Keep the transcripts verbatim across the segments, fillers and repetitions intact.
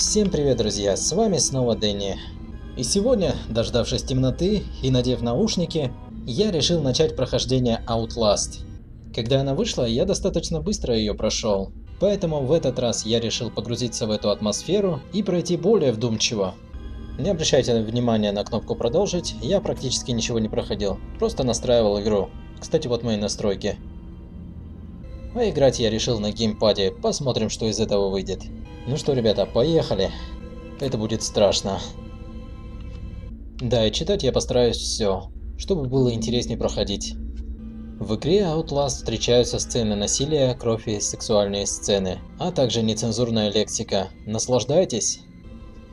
Всем привет, друзья, с вами снова Дэнни. И сегодня, дождавшись темноты и надев наушники, я решил начать прохождение Outlast. Когда она вышла, я достаточно быстро ее прошел, поэтому в этот раз я решил погрузиться в эту атмосферу и пройти более вдумчиво. Не обращайте внимания на кнопку «Продолжить», я практически ничего не проходил, просто настраивал игру. Кстати, вот мои настройки. А играть я решил на геймпаде, посмотрим, что из этого выйдет. Ну что, ребята, поехали. Это будет страшно. Да, и читать я постараюсь все, чтобы было интереснее проходить. В игре Outlast встречаются сцены насилия, кровь и сексуальные сцены, а также нецензурная лексика. Наслаждайтесь!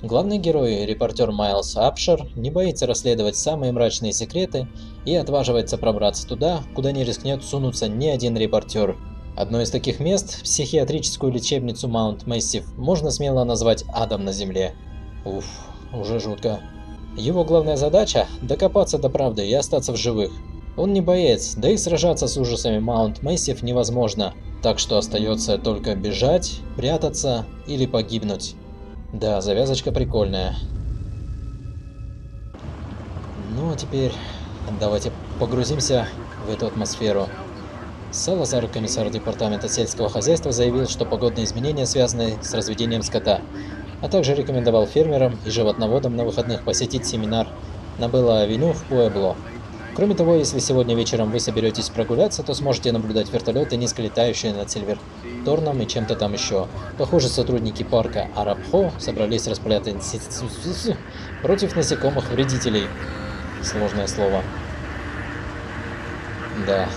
Главный герой, репортер Майлз Апшер, не боится расследовать самые мрачные секреты и отваживается пробраться туда, куда не рискнет сунуться ни один репортер. Одно из таких мест, психиатрическую лечебницу Маунт Мэссив, можно смело назвать адом на земле. Уф, уже жутко. Его главная задача – докопаться до правды и остаться в живых. Он не боец, да и сражаться с ужасами Маунт Мэссив невозможно, так что остается только бежать, прятаться или погибнуть. Да, завязочка прикольная. Ну а теперь давайте погрузимся в эту атмосферу. Салазар, комиссар департамента сельского хозяйства, заявил, что погодные изменения связаны с разведением скота, а также рекомендовал фермерам и животноводам на выходных посетить семинар на Белла-авеню в Пуэбло. Кроме того, если сегодня вечером вы соберетесь прогуляться, то сможете наблюдать вертолеты, низко летающие над Сильверторном и чем-то там еще. Похоже, сотрудники парка Арабхо собрались распылять против насекомых-вредителей. Сложное слово. Да.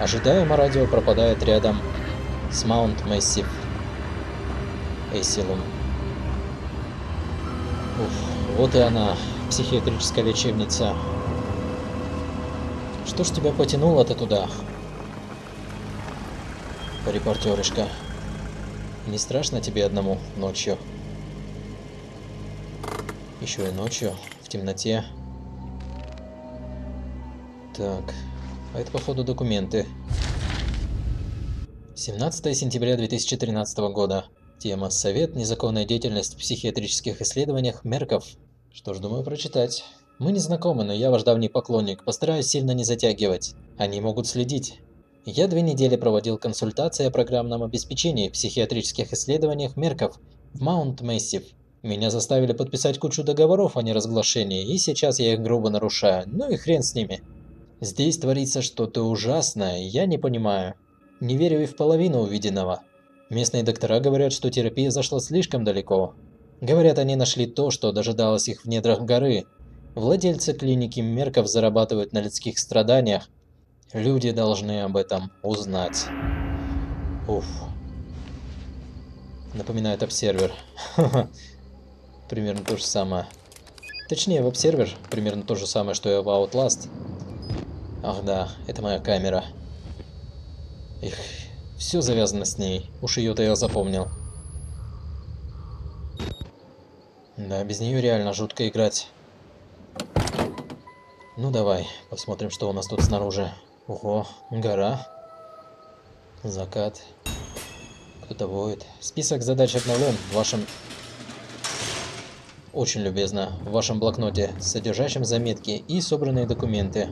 Ожидаемо радио пропадает рядом с Маунт Мэссив. Эйсилум. Уф, вот и она, психиатрическая лечебница. Что ж тебя потянуло-то туда? Репортерышка. Не страшно тебе одному ночью? Еще и ночью, в темноте. Так, а это, походу, документы. семнадцатое сентября две тысячи тринадцатого года. Тема: «Совет. Незаконная деятельность в психиатрических исследованиях Мерков». Что ж, думаю прочитать. Мы не знакомы, но я ваш давний поклонник, постараюсь сильно не затягивать. Они могут следить. Я две недели проводил консультации о программном обеспечении в психиатрических исследованиях Мерков в Маунт Мэссив. Меня заставили подписать кучу договоров о неразглашении, и сейчас я их грубо нарушаю, ну и хрен с ними. Здесь творится что-то ужасное, я не понимаю. Не верю и в половину увиденного. Местные доктора говорят, что терапия зашла слишком далеко. Говорят, они нашли то, что дожидалось их в недрах горы. Владельцы клиники Мерков зарабатывают на людских страданиях. Люди должны об этом узнать. Уф. Напоминает обсервер. Примерно то же самое. Точнее, в обсервер примерно то же самое, что и в Outlast. Ах да, это моя камера. Их, все завязано с ней. Уж ее-то я запомнил. Да, без нее реально жутко играть. Ну давай, посмотрим, что у нас тут снаружи. Ого, гора. Закат. Кто-то воет. Список задач обновлен в вашем... Очень любезно. В вашем блокноте, содержащем заметки и собранные документы.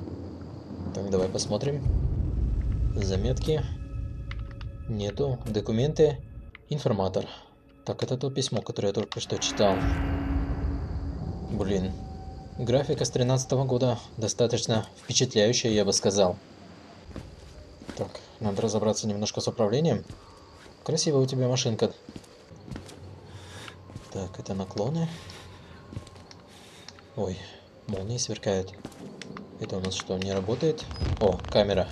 Так, давай посмотрим. Заметки. Нету. Документы. Информатор. Так, это то письмо, которое я только что читал. Блин. Графика с тринадцатого года достаточно впечатляющая, я бы сказал. Так, надо разобраться немножко с управлением. Красивая у тебя машинка. Так, это наклоны. Ой, молнии сверкают. Это у нас что, не работает? О, камера.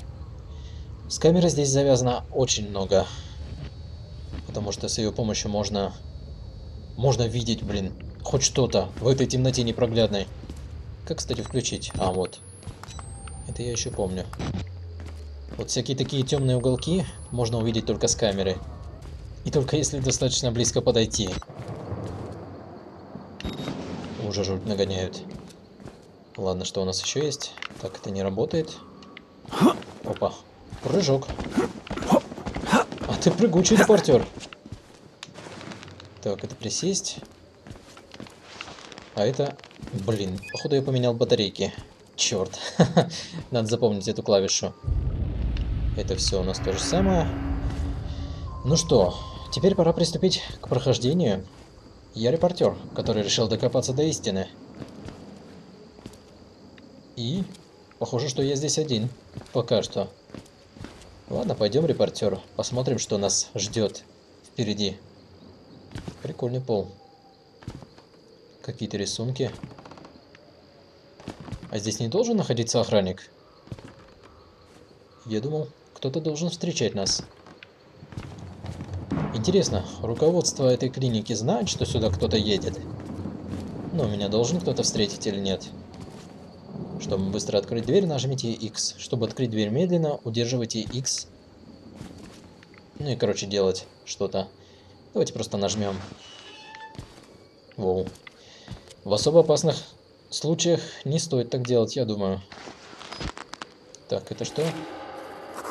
С камеры здесь завязано очень много. Потому что с ее помощью можно... Можно видеть, блин, хоть что-то в этой темноте непроглядной. Как, кстати, включить? А, вот. Это я еще помню. Вот всякие такие темные уголки можно увидеть только с камеры. И только если достаточно близко подойти. Уже жуть нагоняют. Ладно, что у нас еще есть? Так, это не работает. Опа. Прыжок. А ты прыгучий репортер. Так, это присесть. А это... Блин, походу я поменял батарейки. Черт. Надо запомнить эту клавишу. Это все у нас то же самое. Ну что, теперь пора приступить к прохождению. Я репортер, который решил докопаться до истины. И... Похоже, что я здесь один. Пока что. Ладно, пойдем, репортер. Посмотрим, что нас ждет впереди. Прикольный пол. Какие-то рисунки. А здесь не должен находиться охранник? Я думал, кто-то должен встречать нас. Интересно, руководство этой клиники знает, что сюда кто-то едет? Но меня должен кто-то встретить или нет? Чтобы быстро открыть дверь, нажмите X. Чтобы открыть дверь медленно, удерживайте X. Ну и, короче, делать что-то. Давайте просто нажмем. Воу. В особо опасных случаях не стоит так делать, я думаю. Так, это что?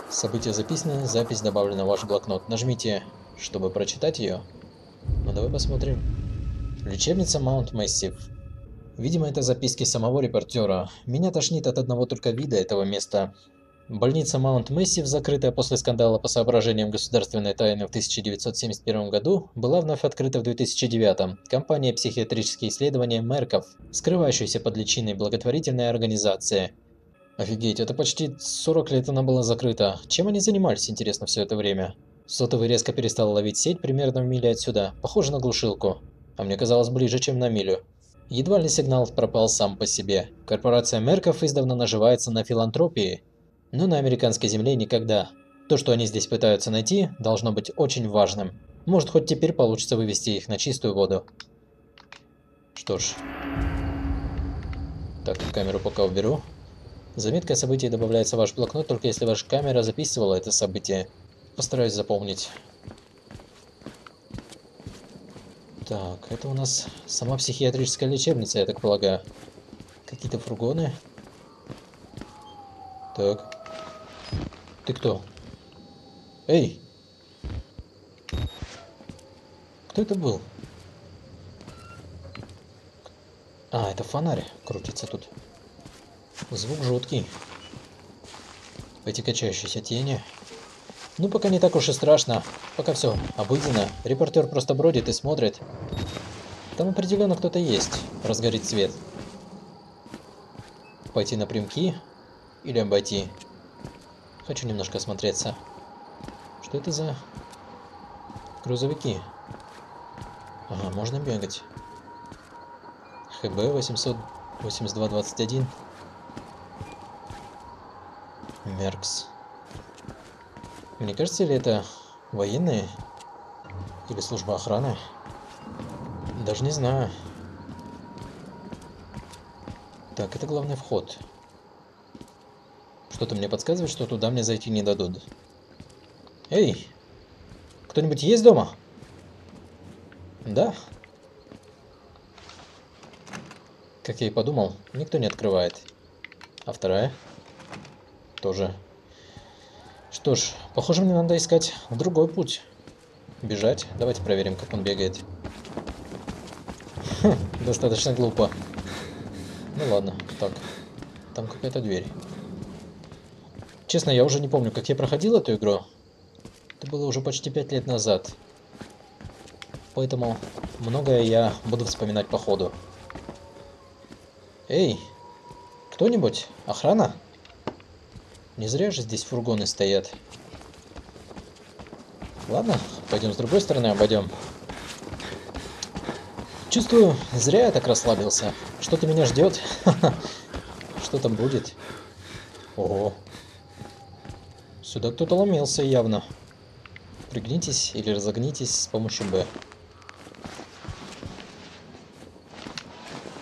Событие записано, запись добавлена в ваш блокнот. Нажмите, чтобы прочитать ее. Ну, давай посмотрим. Лечебница Маунт Массив. Видимо, это записки самого репортера. Меня тошнит от одного только вида этого места. Больница Маунт Массив, закрытая после скандала по соображениям государственной тайны в тысяча девятьсот семьдесят первом году, была вновь открыта в две тысячи девятом. Компания «Психиатрические исследования Мерков», скрывающаяся под личиной благотворительной организации. Офигеть, это почти сорок лет она была закрыта. Чем они занимались, интересно, все это время? Сотовый резко перестал ловить сеть примерно в миле отсюда. Похоже на глушилку. А мне казалось, ближе, чем на милю. Едва ли сигнал пропал сам по себе. Корпорация Мерков издавна наживается на филантропии. Но на американской земле никогда. То, что они здесь пытаются найти, должно быть очень важным. Может, хоть теперь получится вывести их на чистую воду. Что ж. Так, камеру пока уберу. Заметка о событии добавляется в ваш блокнот, только если ваша камера записывала это событие. Постараюсь запомнить. Так, это у нас сама психиатрическая лечебница, я так полагаю. Какие-то фургоны. Так. Ты кто? Эй! Кто это был? А, это фонарь крутится тут. Звук жуткий. Эти качающиеся тени. Ну, пока не так уж и страшно. Пока все обыденно. Репортер просто бродит и смотрит. Там определенно кто-то есть. Разгорит свет. Пойти напрямки или обойти? Хочу немножко осмотреться. Что это за грузовики? Ага, можно бегать. ХБ восемьсот восемьдесят два двадцать один. Меркс. Мне кажется, ли это военные или служба охраны? Даже не знаю. Так, это главный вход. Что-то мне подсказывает, что туда мне зайти не дадут. Эй! Кто-нибудь есть дома? Да? Как я и подумал, никто не открывает. А вторая? Тоже. Что ж, похоже, мне надо искать другой путь. Бежать. Давайте проверим, как он бегает. Хм, достаточно глупо. Ну ладно, так. Там какая-то дверь. Честно, я уже не помню, как я проходил эту игру. Это было уже почти пять лет назад. Поэтому многое я буду вспоминать по ходу. Эй, кто-нибудь? Охрана? Не зря же здесь фургоны стоят. Ладно, пойдем с другой стороны обойдем. Чувствую, зря я так расслабился. Что-то меня ждет. Что там будет? Ого. Сюда кто-то ломился явно. Пригнитесь или разогнитесь с помощью Б.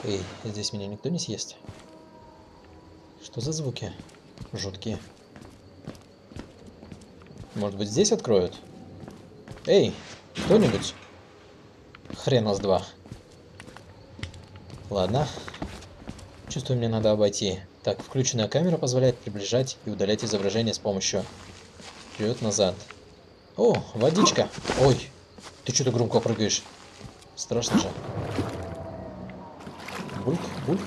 Эй, здесь меня никто не съест. Что за звуки? Жуткие. Может быть, здесь откроют? Эй, кто-нибудь? Хрена с два. Ладно. Чувствую, мне надо обойти. Так, включенная камера позволяет приближать и удалять изображение с помощью вперед-назад. О, водичка. Ой, ты что-то громко прыгаешь. Страшно же. Бульк, бульк.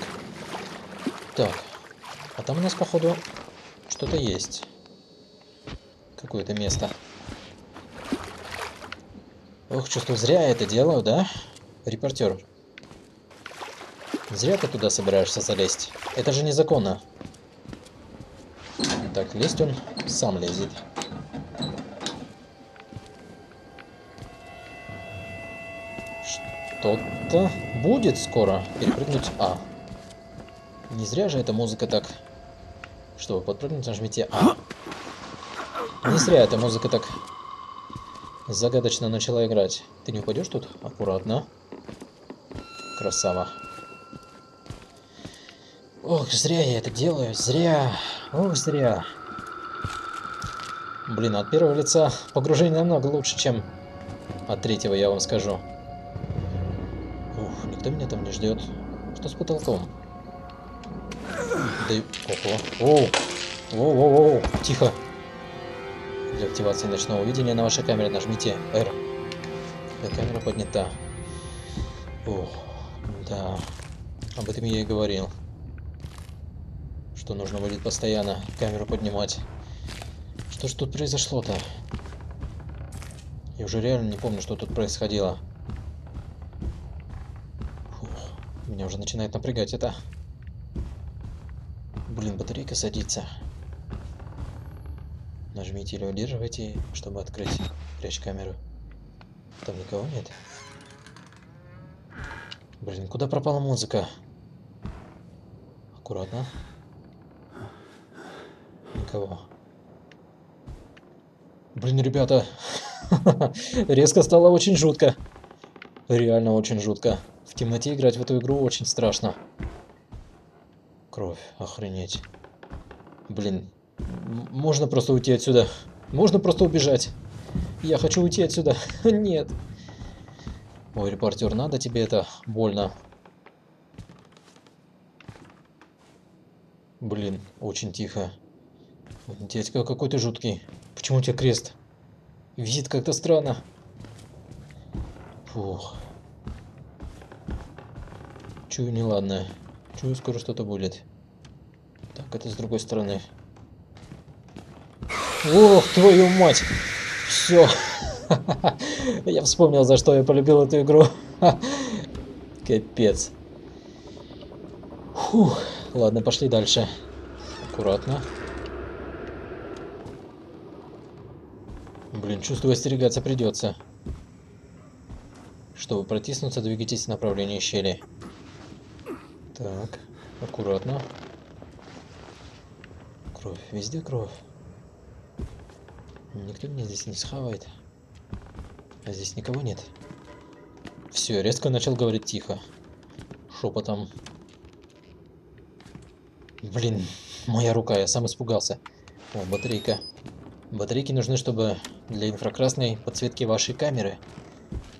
Так. А там у нас, походу, что-то есть. Какое-то место. Ох, чувствую, зря я это делаю, да? Репортер. Зря ты туда собираешься залезть. Это же незаконно. Так, лезть он сам лезет. Что-то будет скоро. Перепрыгнуть. А. Не зря же эта музыка так. Чтобы подпрыгнуть, нажмите А. Не зря эта музыка так загадочно начала играть. Ты не упадешь тут? Аккуратно. Красава. Ох, зря я это делаю, зря. Ох, зря. Блин, от первого лица погружение намного лучше, чем от третьего, я вам скажу. Ух, никто меня там не ждет. Что с потолком? Да и... Ого. Воу-воу-воу. Тихо. Для активации ночного видения на вашей камере нажмите R. Да, камера поднята. Ох, да. Об этом я и говорил. Что нужно будет постоянно камеру поднимать. Что ж тут произошло-то? Я уже реально не помню, что тут происходило. Фух, меня уже начинает напрягать это. Блин, батарейка садится. Нажмите или удерживайте, чтобы открыть прячь камеру. Там никого нет. Блин, куда пропала музыка? Аккуратно. Никого. Блин, ребята, резко стало очень жутко. Реально очень жутко. В темноте играть в эту игру очень страшно. Кровь, охренеть. Блин, можно просто уйти отсюда. Можно просто убежать. Я хочу уйти отсюда. Нет. Ой, репортер, надо тебе это больно. Блин, очень тихо. Дядька какой-то жуткий. Почему у тебя крест? Визит как-то странно. Фух. Чую неладное. Чую, скоро что-то будет. Так, это с другой стороны. Ох, твою мать! Все. Я вспомнил, за что я полюбил эту игру. Капец. Фух. Ладно, пошли дальше. Аккуратно. Блин, чувствую, остерегаться придется. Чтобы протиснуться, двигайтесь в направлении щели. Так, аккуратно. Кровь, везде кровь. Никто меня здесь не схавает. А здесь никого нет. Все, резко начал говорить тихо. Шепотом. Блин, моя рука, я сам испугался. О, батарейка. Батарейки нужны, чтобы для инфракрасной подсветки вашей камеры.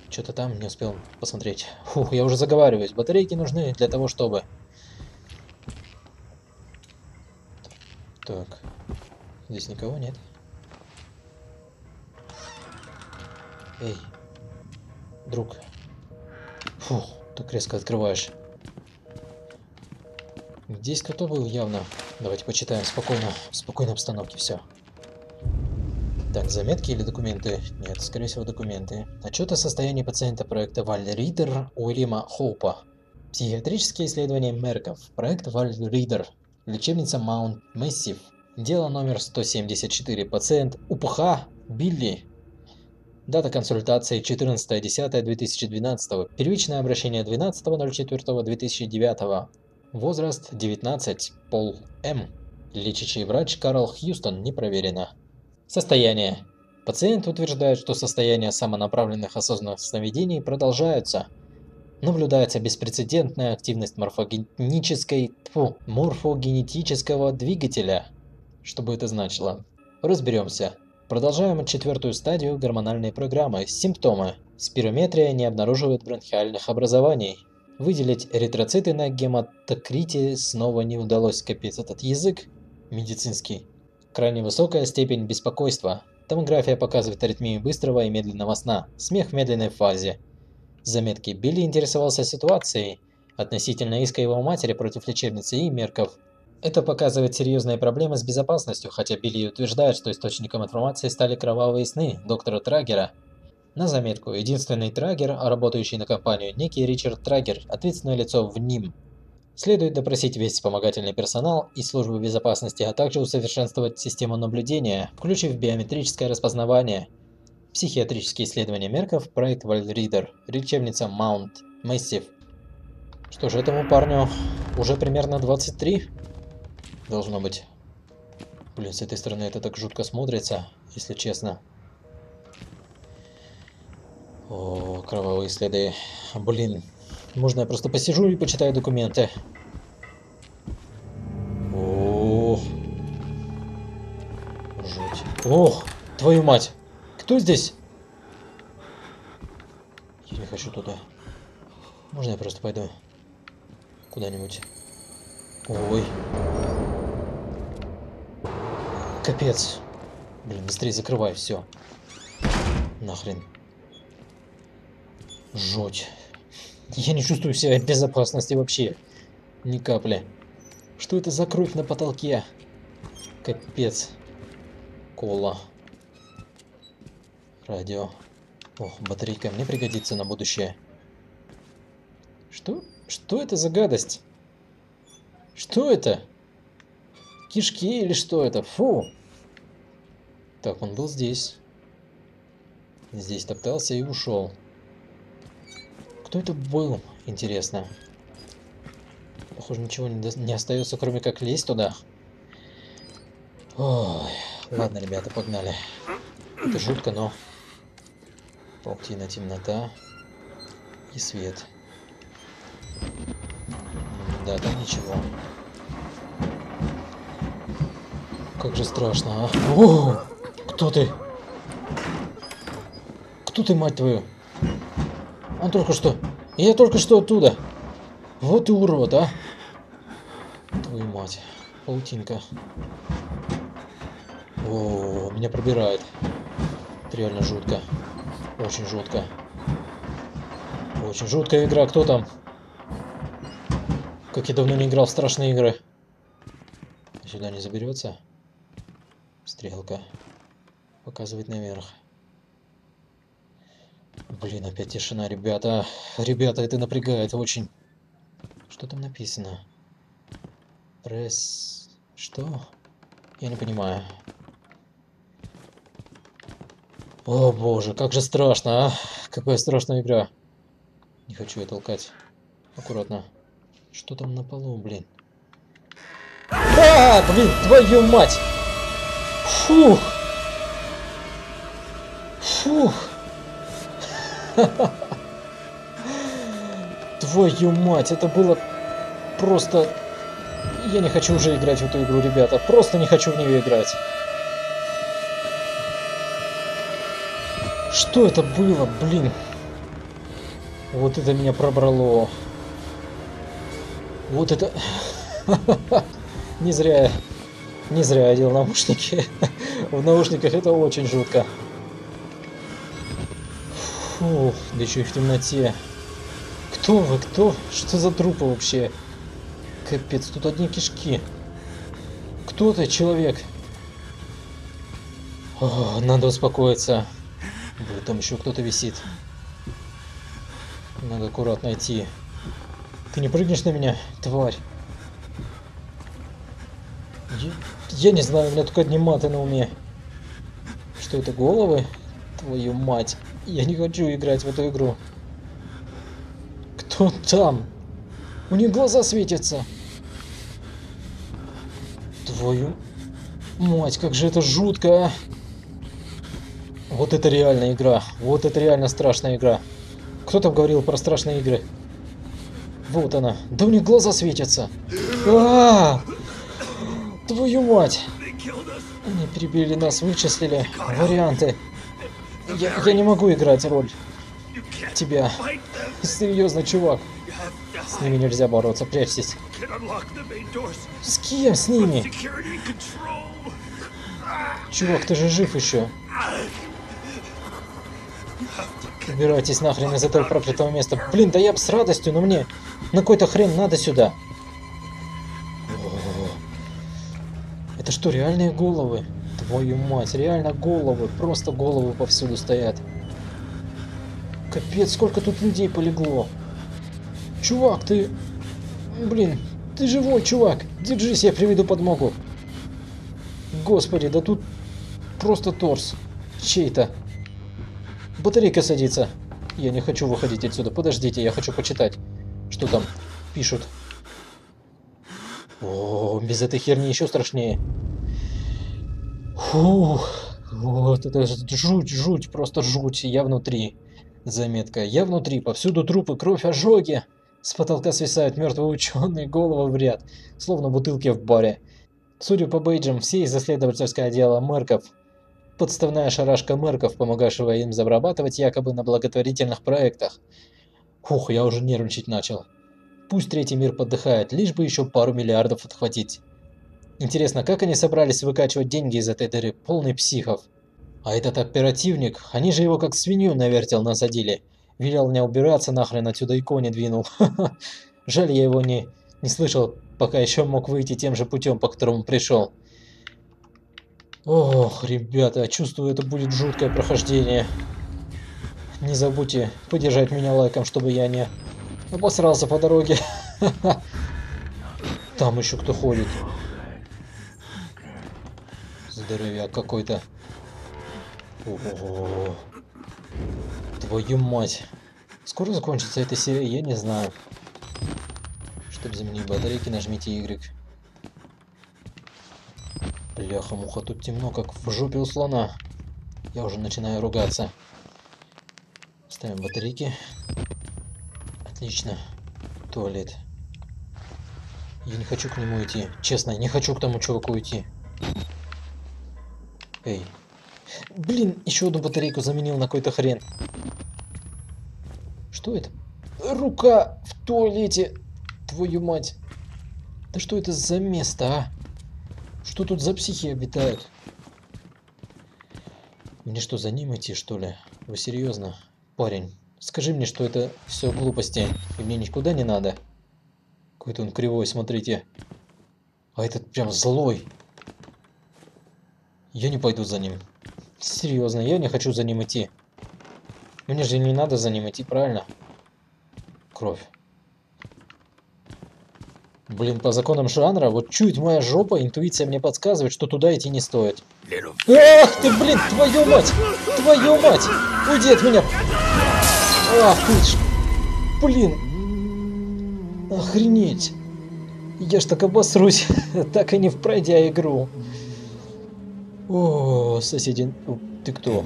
Что-то там не успел посмотреть. Фух, я уже заговариваюсь. Батарейки нужны для того, чтобы... Так. Здесь никого нет. Эй. Друг. Фух, так резко открываешь. Здесь кто-то был явно. Давайте почитаем спокойно. В спокойной обстановке все. Так, заметки или документы? Нет, скорее всего, документы. Отчет о состоянии пациента проекта Вальридер Уильяма Хоупа. Психиатрические исследования Мерков. Проект Вальридер. Лечебница Маунт Массив. Дело номер сто семьдесят четыре. Пациент УПХ Билли. Дата консультации четырнадцатое десятое две тысячи двенадцатого. Первичное обращение двенадцатое ноль четвёртое две тысячи девятого. Возраст девятнадцать. Пол М. Лечащий врач Карл Хьюстон. Не проверено. Состояние. Пациент утверждает, что состояние самонаправленных осознанных сновидений продолжаются. Наблюдается беспрецедентная активность морфогенетической, тьфу, морфогенетического двигателя. Что бы это значило? Разберемся. Продолжаем четвертую стадию гормональной программы. Симптомы. Спирометрия не обнаруживает бронхиальных образований. Выделить эритроциты на гематокрите снова не удалось. Капец, этот язык медицинский. Крайне высокая степень беспокойства. Томография показывает аритмию быстрого и медленного сна. Смех в медленной фазе. В заметке Билли интересовался ситуацией относительно иска его матери против лечебницы и мерков. Это показывает серьезные проблемы с безопасностью, хотя Билли утверждает, что источником информации стали кровавые сны доктора Трагера. На заметку, единственный Трагер, работающий на компанию, некий Ричард Трагер, ответственное лицо в НИМ. Следует допросить весь вспомогательный персонал и службы безопасности, а также усовершенствовать систему наблюдения, включив биометрическое распознавание. Психиатрические исследования мерков, проект Вальридер, лечебница Маунт, Массив. Что же, этому парню уже примерно двадцать три? Должно быть. Блин, с этой стороны это так жутко смотрится, если честно. О, кровавые следы. Блин, можно я просто посижу и почитаю документы? Ох. Жуть. Ох, твою мать. Кто здесь? Я не хочу туда. Можно я просто пойду куда-нибудь? Ой. Капец. Блин, быстрее закрывай все. Нахрен. Жуть. Я не чувствую себя в безопасности вообще. Ни капли. Что это за кровь на потолке? Капец. Кола. Радио. Ох, батарейка мне пригодится на будущее. Что? Что это за гадость? Что это? Кишки или что это? Фу! Так, он был здесь. Здесь топтался и ушел. Кто это был? Интересно. Похоже, ничего не, до... не остается, кроме как лезть туда. Ой. Ладно, ребята, погнали. Это жутко, но... Паутина, темнота и свет. Да, там ничего. Как же страшно, а? О! Кто ты? Кто ты, мать твою? Он только что... Я только что оттуда. Вот и урод, а? Твою мать. Паутинка. О, меня пробирает. Это реально жутко. Очень жутко. Очень жуткая игра. Кто там? Как я давно не играл в страшные игры. Сюда не заберется. Стрелка показывает наверх. Блин, опять тишина, ребята. Ребята, это напрягает очень. Что там написано? Пресс... Что? Я не понимаю. О боже, как же страшно, а? Какая страшная игра. Не хочу ее толкать. Аккуратно. Что там на полу, блин? А, блин, твою мать! Фух! Фух! Твою мать, это было просто... Я не хочу уже играть в эту игру, ребята. Просто не хочу в нее играть. Что это было, блин? Вот это меня пробрало. Вот это... Не зря... Не зря я одел наушники. В наушниках это очень жутко. Фу, да еще и в темноте. Кто вы, кто? Что за трупы вообще? Капец, тут одни кишки. Кто ты, человек? О, надо успокоиться. Блин, там еще кто-то висит. Надо аккуратно идти. Ты не прыгнешь на меня, тварь? Я, я не знаю, у меня только одни маты на уме. Что это, головы? Твою мать. Я не хочу играть в эту игру. Кто там? У них глаза светятся. Твою мать, как же это жутко, а? Вот это реальная игра. Вот это реально страшная игра. Кто там говорил про страшные игры? Вот она. Да у них глаза светятся. А-а-а! Твою мать. Они перебили нас, вычислили. Варианты. Я, я не могу играть роль тебя. Серьезно, чувак. С ними нельзя бороться, прячьтесь. С кем с ними? Чувак, ты же жив еще. убирайтесь нахрен из этого проклятого места. Блин, да я бы с радостью, но мне на какой-то хрен надо сюда. Это что, реальные головы? Твою мать, реально головы. Просто головы повсюду стоят. Капец, сколько тут людей полегло. Чувак, ты... Блин, ты живой, чувак. Держись, я приведу подмогу. Господи, да тут просто торс чей-то. Батарейка садится. Я не хочу выходить отсюда. Подождите, я хочу почитать, что там пишут. О, без этой херни еще страшнее. Фух, вот это жуть, жуть, просто жуть. Я внутри. Заметка. Я внутри. Повсюду трупы, кровь, ожоги. С потолка свисают мертвые ученые, головы в ряд, словно бутылки в баре. Судя по бейджам, все из исследовательского отдела Мерков. Подставная шарашка Мерков, помогавшего им зарабатывать якобы на благотворительных проектах. Фух, я уже нервничать начал. Пусть третий мир поддыхает, лишь бы еще пару миллиардов отхватить. Интересно, как они собрались выкачивать деньги из этой дыры, полный психов. А этот оперативник, они же его как свинью на вертел насадили. Велел мне убираться нахрен отсюда и кони двинул. Жаль, я его не, не слышал, пока еще мог выйти тем же путем, по которому пришел. Ох, ребята, чувствую, это будет жуткое прохождение. Не забудьте поддержать меня лайком, чтобы я не обосрался по дороге. Там еще кто ходит. Здоровяк какой-то. О-о-о. Твою мать. Скоро закончится эта серия, я не знаю. Чтобы заменить батарейки, нажмите Y. Бляха-муха, тут темно, как в жопе у слона. Я уже начинаю ругаться. Ставим батарейки. Отлично. Туалет. Я не хочу к нему идти. Честно, не хочу к тому чуваку идти. Эй. Блин, еще одну батарейку заменил на какой-то хрен. Что это? Рука в туалете. Твою мать. Да что это за место, а? Что тут за психи обитают? Мне что, за ним идти, что ли? Вы серьезно? Парень, скажи мне, что это все глупости. И мне никуда не надо. Какой-то он кривой, смотрите. А этот прям злой. Я не пойду за ним. Серьезно, я не хочу за ним идти. Мне же не надо за ним идти, правильно? Кровь. Блин, по законам жанра, вот чуть моя жопа, интуиция мне подсказывает, что туда идти не стоит. Ах ты, блин, твою мать! Твою мать! Уйди от меня! Ах ты ж... Блин! Охренеть! Я ж так обосрусь, так и не пройдя игру. О, соседи, ты кто?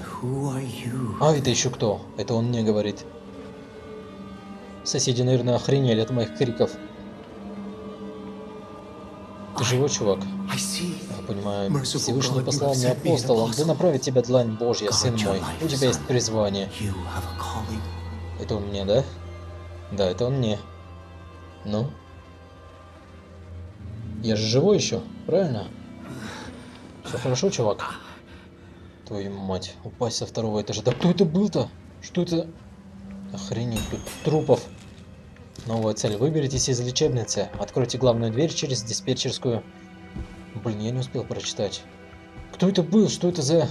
А это еще кто? Это он мне говорит. Соседи, наверное, охренели от моих криков. Ты живой, чувак? Я понимаю, Всевышний послал мне апостолом, да направит тебя длань Божья, сын мой. У тебя есть призвание. Это он мне, да? Да, это он мне. Ну? Я же живой еще, правильно? Все хорошо, чувак? Твою мать, упасть со второго этажа. Да кто это был-то? Что это? Охренеть, тут трупов. Новая цель. Выберитесь из лечебницы. Откройте главную дверь через диспетчерскую. Блин, я не успел прочитать. Кто это был? Что это за...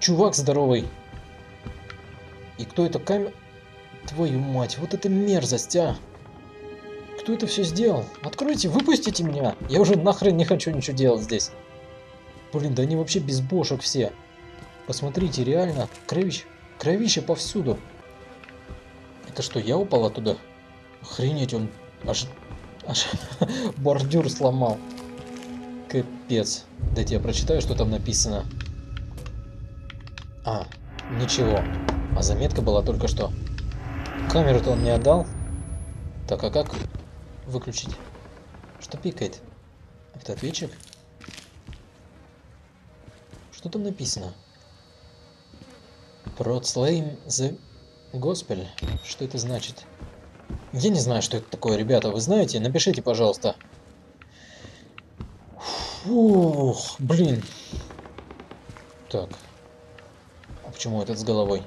Чувак здоровый. И кто это камера? Твою мать, вот это мерзость, а. Кто это все сделал? Откройте, выпустите меня. Я уже нахрен не хочу ничего делать здесь. Блин, да они вообще без бошек все. Посмотрите, реально, кровищ, кровище повсюду. Это что, я упал оттуда? Охренеть, он аж, аж бордюр сломал. Капец. Дайте я прочитаю, что там написано. А, ничего. А заметка была только что. Камеру-то он не отдал. Так, а как выключить? Что пикает? Автоответчик? Что там написано? Proclaim the Gospel. Что это значит? Я не знаю, что это такое, ребята. Вы знаете? Напишите, пожалуйста. Ух, блин. Так. А почему этот с головой?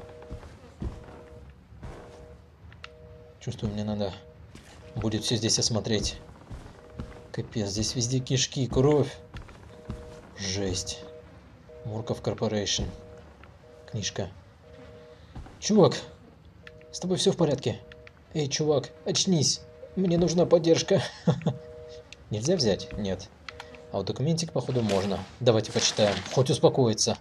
Чувствую, мне надо будет все здесь осмотреть. Капец, здесь везде кишки, кровь. Жесть. Мурков Корпорейшн. Книжка. Чувак, с тобой все в порядке? Эй, чувак, очнись. Мне нужна поддержка. Нельзя взять? Нет. А вот документик, походу, можно. Давайте почитаем. Хоть успокоиться.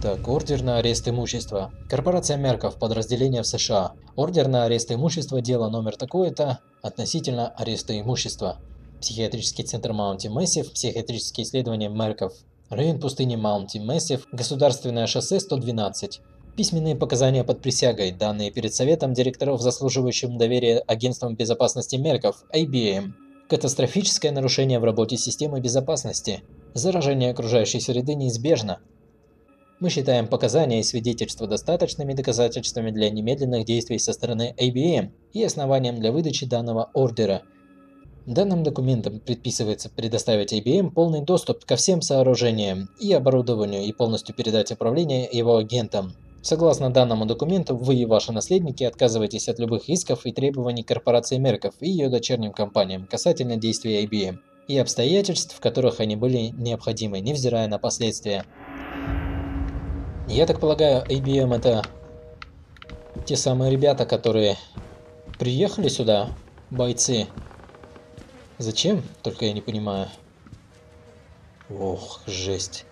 Так, ордер на арест имущества. Корпорация Мерков, подразделение в США. Ордер на арест имущества, дело номер такое-то, относительно ареста имущества. Психиатрический центр Маунти-Мэссив, психиатрические исследования Мерков. Район пустыни Маунти-Мэссив, государственное шоссе сто двенадцать. Письменные показания под присягой, данные перед Советом директоров, заслуживающим доверия Агентством безопасности Мерков, ай би эм. Катастрофическое нарушение в работе системы безопасности. Заражение окружающей среды неизбежно. Мы считаем показания и свидетельства достаточными доказательствами для немедленных действий со стороны ай би эм и основанием для выдачи данного ордера. Данным документам предписывается предоставить ай би эм полный доступ ко всем сооружениям и оборудованию и полностью передать управление его агентам. Согласно данному документу, вы и ваши наследники отказываетесь от любых исков и требований корпорации Мерков и ее дочерним компаниям касательно действий ай би эм и обстоятельств, в которых они были необходимы, невзирая на последствия. Я так полагаю, ай би эм это те самые ребята, которые приехали сюда, бойцы. Зачем? Только я не понимаю. Ох, жесть.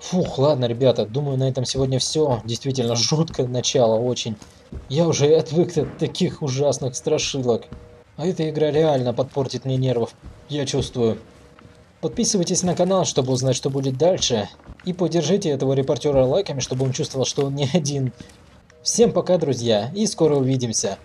Фух, ладно, ребята, думаю, на этом сегодня все. Действительно, жуткое начало, очень. Я уже отвык от таких ужасных страшилок. А эта игра реально подпортит мне нервов, я чувствую. Подписывайтесь на канал, чтобы узнать, что будет дальше. И поддержите этого репортера лайками, чтобы он чувствовал, что он не один. Всем пока, друзья, и скоро увидимся.